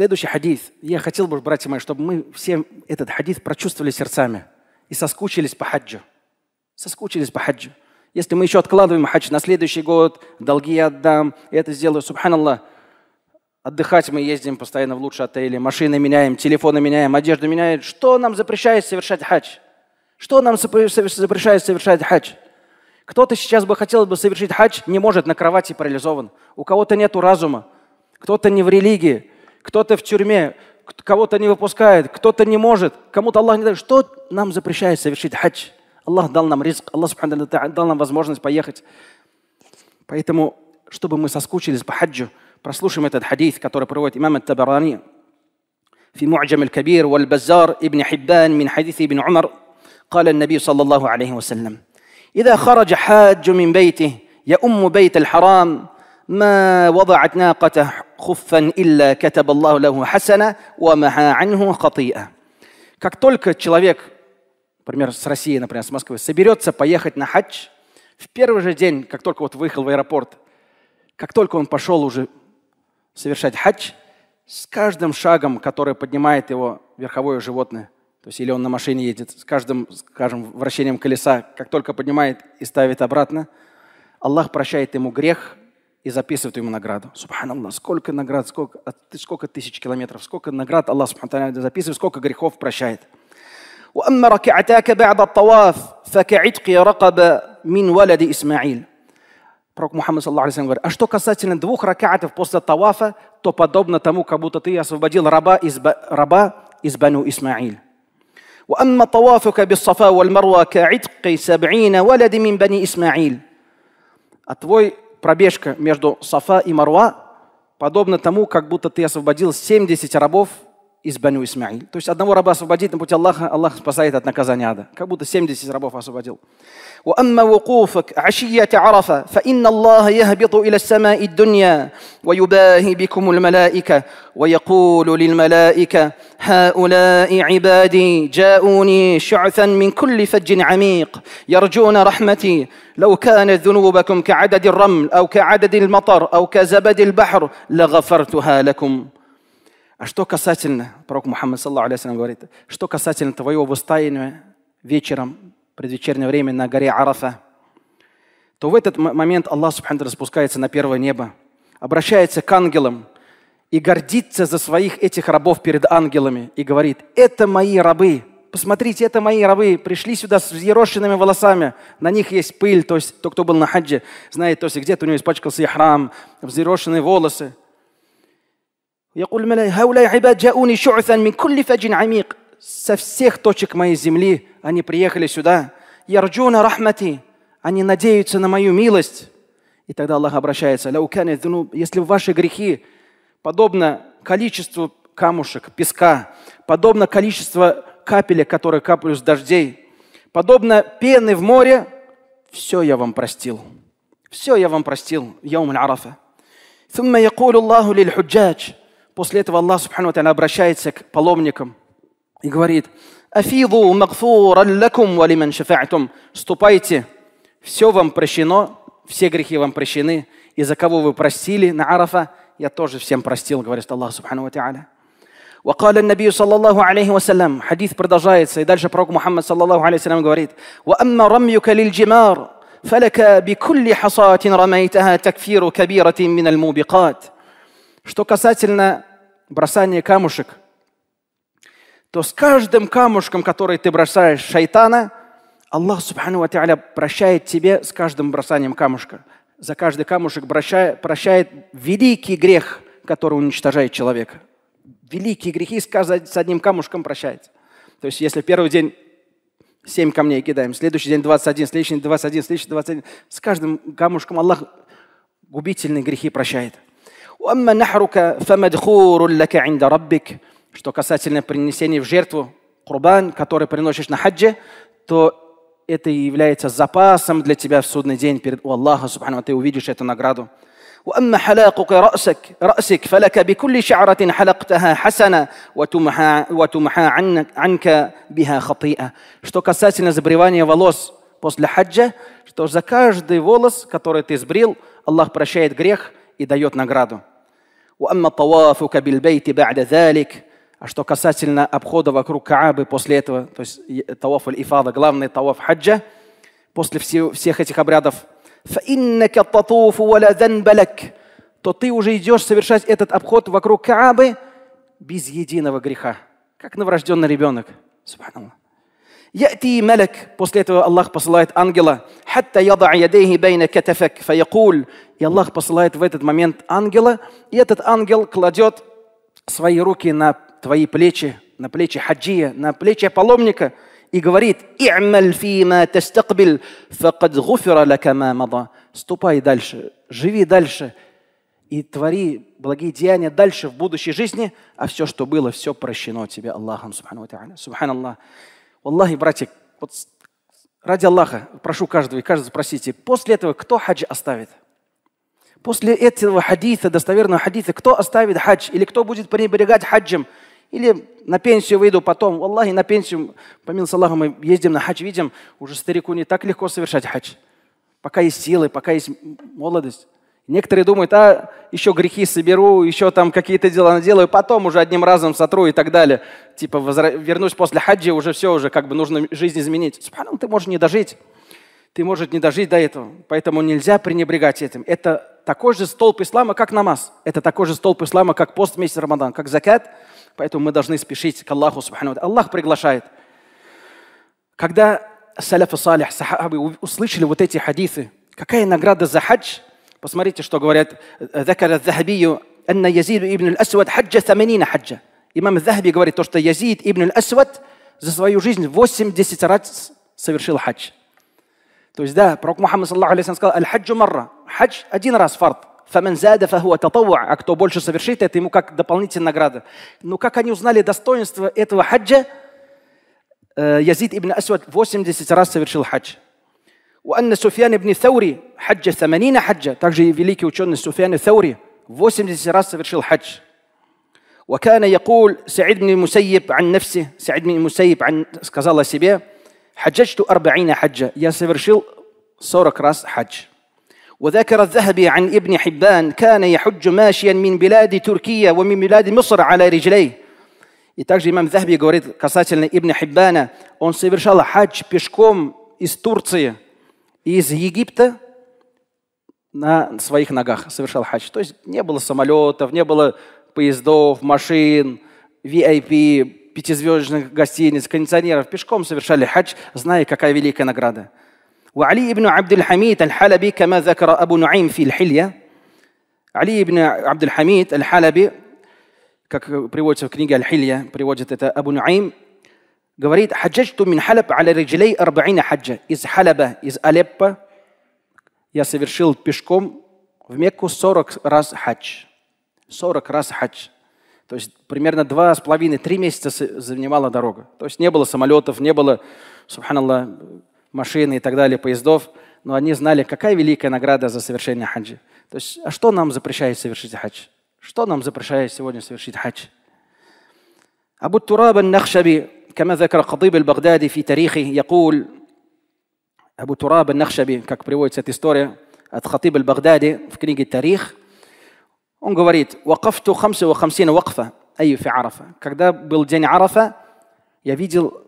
Следующий хадис. Я хотел бы, братья мои, чтобы мы все этот хадис прочувствовали сердцами и соскучились по хаджу. Соскучились по хаджу. Если мы еще откладываем хадж на следующий год, долги я отдам, это сделаю, субханаллах. Отдыхать мы ездим постоянно в лучшие отели, машины меняем, телефоны меняем, одежду меняем. Что нам запрещает совершать хадж? Что нам запрещает совершать хадж? Кто-то сейчас бы хотел бы совершить хадж, не может, на кровати парализован. У кого-то нет разума, кто-то не в религии, кто-то в тюрьме, кого-то не выпускает, кто-то не может, кому-то Аллах не дает. Что нам запрещает совершить хадж? Аллах дал нам ризк, Аллах дал нам возможность поехать. Поэтому, чтобы мы соскучились по хаджу, прослушаем этот хадис, который приводит имам Табарани в Му'джам аль-Кабир и Баззар ибн Хиббан من حديث ابن عمر قال النبي صلى الله عليه وسلم إذا خرج حاج من بيته يؤم بيت الحرام ما وضعت ناقته خفا إلا كتب الله له حسنة ومحى عنه خطيئة. Как только человек, например, с России, например, с Москвы, соберется поехать на хадж, в первый же день, как только вот выехал в аэропорт, как только он пошел уже совершать хадж, с каждым шагом, который поднимает его верховое животное, то есть или он на машине едет, с каждым, скажем, вращением колеса, как только поднимает и ставит обратно, Аллах прощает ему грех и записывает ему награду. Субханаллах, сколько наград, сколько тысяч километров, сколько наград Аллах субханаллах записывает, сколько грехов прощает. Пророк Мухаммад говорит, а что касательно 2 ракаатов после тавафа, то подобно тому, как будто ты освободил раба из Бану Исмаил. А твой пробежка между Сафа и Маруа подобно тому, как будто ты освободил 70 рабов из Бану Исмаил. То есть одного раба освободить на пути Аллаха, Аллах спасает от наказания ада. Как будто 70 рабов освободил. А что касательно, пророк Мухаммад саллаллаху алейхи ва саллям говорит, что касательно твоего выстаяния вечером, предвечернее время на горе Арафа, то в этот момент Аллах субхану спускается на первое небо, обращается к ангелам и гордится за своих этих рабов перед ангелами и говорит, это мои рабы, посмотрите, это мои рабы, пришли сюда с взъерошенными волосами, на них есть пыль, то есть тот, кто был на хаджи, знает, то есть где-то у него испачкался ихрам, взъерошенные волосы. Со всех точек моей земли они приехали сюда. Ярджуна рахмати. Они надеются на мою милость. И тогда Аллах обращается. Если ваши грехи подобно количеству камушек, песка, подобно количеству капелек, которые капают с дождей, подобно пены в море, все я вам простил. Все я вам простил. Яум аль-Арафа. После этого Аллах субхану ва-тааля обращается к паломникам и говорит: «Афиду магфуран лакум ва лиман шафа'тум». Ступайте, все вам прощено, все грехи вам прощены, и за кого вы простили на Арафа, я тоже всем простил, говорит Аллах субхану ва-тааля. وقال النبي صلى الله عليه وسلم, حديث продолжается, и дальше пророк Мухаммад саллаллаху алейхи ва саллям говорит: «Ваамма рамюка лиль-джимар, фалака бикулли хасатин рамайтаха такфиру кабиратин миналь мубикат». Что касательно бросание камушек, то с каждым камушком, который ты бросаешь шайтана, Аллах субхану ва-тааля прощает тебе с каждым бросанием камушка. За каждый камушек прощает великий грех, который уничтожает человека. Великие грехи с одним камушком прощается. То есть если первый день 7 камней кидаем, следующий день 21, следующий день 21, следующий 21, с каждым камушком Аллах губительные грехи прощает. Что касательно принесения в жертву курбан, который приносишь на хаджи, то это является запасом для тебя в судный день перед Аллахом, субхану, ты увидишь эту награду. Что касательно забривания волос после хаджа, что за каждый волос, который ты сбрил, Аллах прощает грех и дает награду. А что касательно обхода вокруг Каабы после этого, то есть Тауаф аль-Ифада, главный Тауаф хаджа, после всех этих обрядов, то ты уже идешь совершать этот обход вокруг Каабы без единого греха, как новорожденный ребенок. Субханаллах. Яти малак, после этого Аллах посылает ангела, и Аллах посылает в этот момент ангела, и этот ангел кладет свои руки на твои плечи, на плечи хаджия, на плечи паломника, и говорит: ступай дальше, живи дальше и твори благие деяния дальше в будущей жизни, а все, что было, все прощено тебе Аллахом. Субханаллах. Аллахи, братья, вот ради Аллаха прошу каждого и каждого спросите, после этого кто хадж оставит? После этого хадиса, достоверного хадиса, кто оставит хадж? Или кто будет пренебрегать хаджем? Или на пенсию выйду потом? Аллахи, на пенсию, помимо Аллаха, мы ездим на хадж, видим, уже старику не так легко совершать хадж. Пока есть силы, пока есть молодость. Некоторые думают, еще грехи соберу, еще там какие-то дела наделаю, потом уже одним разом сотру и так далее. Типа вернусь после хаджи, уже все, уже как бы нужно жизнь изменить. Субханаллах, ты можешь не дожить. Ты можешь не дожить до этого. Поэтому нельзя пренебрегать этим. Это такой же столб ислама, как намаз. Это такой же столб ислама, как пост в месяц Рамадан, как закат. Поэтому мы должны спешить к Аллаху. Аллах приглашает. Когда саляфы салих, сахабы услышали вот эти хадисы, какая награда за хадж? Посмотрите, что говорят. Имам Захаби говорит, что Язид ибн Асвад за свою жизнь 80 раз совершил хадж. То есть, да, пророк Мухаммад сказал: «Аль-хаджу марра». Хадж один раз фард. А кто больше совершит, это ему как дополнительная награда. Но как они узнали достоинство этого хаджа? Язид ибн Асвад 80 раз совершил хадж. Также великий ученый Суфьян ат-Таури 80 раз совершил хадж. Саид ибн Мусайиб сказал о себе: я совершил 40 раз хадж. وذكر الذهبي عن ابن حبان كان يحج ماشيا من بلاد تركيا ومن بلاد مصر على رجليه. И также имам Захаби говорит касательно Ибн Хиббана, он совершал хадж пешком из Турции и из Египта на своих ногах совершал хадж. То есть не было самолетов, не было поездов, машин, VIP, пятизвездочных гостиниц, кондиционеров. Пешком совершали хадж, зная, какая великая награда. وعلي ابن عبد الحميد الحلبي كما ذكر أبو نعيم في الحلية. علي ابن عبد الحميد الحلبي, как приводится в книге Аль-Хилья, приводит это Абу Нуайм, говорит: «Хаджаджту мин Халеб аля риджлей 40 хаджа». Из Халеба, из Алеппо я совершил пешком в Мекку 40 раз хадж. 40 раз хадж. То есть примерно 2,5-3 месяца занимала дорога. То есть не было самолетов, не было, субханаллах, машины и так далее, поездов, но они знали, какая великая награда за совершение хаджи. То есть, а что нам запрещает совершить хадж? Что нам запрещает сегодня совершить хадж? Абут-Турабан-Нахшаби, كما ذكر الخطيب البغدادي في تاريخه, يقول Абут-Турабан-Нахшаби, как приводится эта история от хатиба аль-Багдади в книге Тарих, он говорит: «Вакафту 55 вакфа, ай фи Арафа». Когда был день Арафа, я видел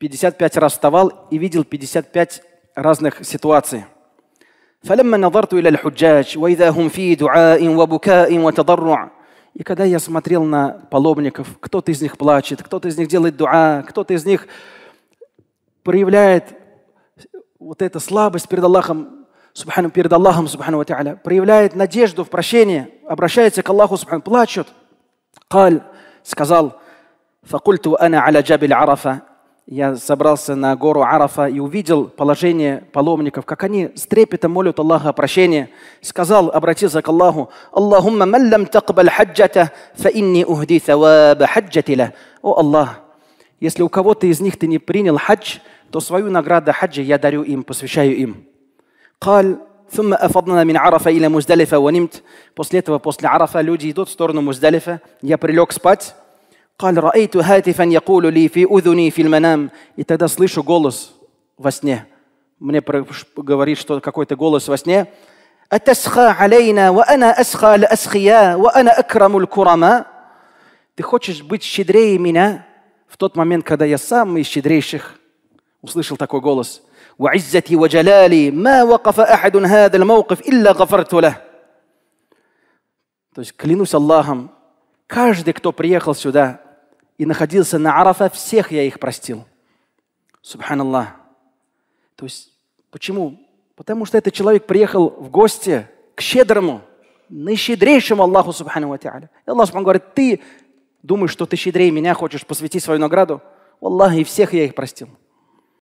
55 раз вставал и видел 55 разных ситуаций. И когда я смотрел на паломников, кто-то из них плачет, кто-то из них делает дуа, кто-то из них проявляет вот эту слабость перед Аллахом субхану ва тааля, проявляет надежду в прощении, обращается к Аллаху субхану, плачут. Каль сказал: «Факульту ана аля джабиль Арафа». Я собрался на гору Арафа и увидел положение паломников, как они с трепетом молят Аллаха о прощении. Сказал, обратился к Аллаху: «Аллахумма маллам такбаль хаджата, фа инни ухди саваба хаджатиля». О Аллах, если у кого-то из них ты не принял хадж, то свою награду хаджа я дарю им, посвящаю им. После этого, после Арафа, люди идут в сторону Муздалифа. Я прилег спать. И тогда слышу голос во сне. Мне говорит, что какой-то голос во сне. «Атасха алейна, ва ана асха ла асхия, ва ана акрамуль курама». Ты хочешь быть щедрее меня? В тот момент, когда я самый из щедрейших, услышал такой голос. «Ва иззати ва джалали, ма вакафа ахадун хадал мауқиф, илля гафарту лах». То есть, клянусь Аллахом, каждый, кто приехал сюда и находился на Арафа, всех я их простил. Субханаллах. То есть, почему? Потому что этот человек приехал в гости к щедрому, наищедрейшему Аллаху Субхану ва Тааля. И Аллах Субхану говорит: ты думаешь, что ты щедрее меня, хочешь посвятить свою награду? Аллах, и всех я их простил.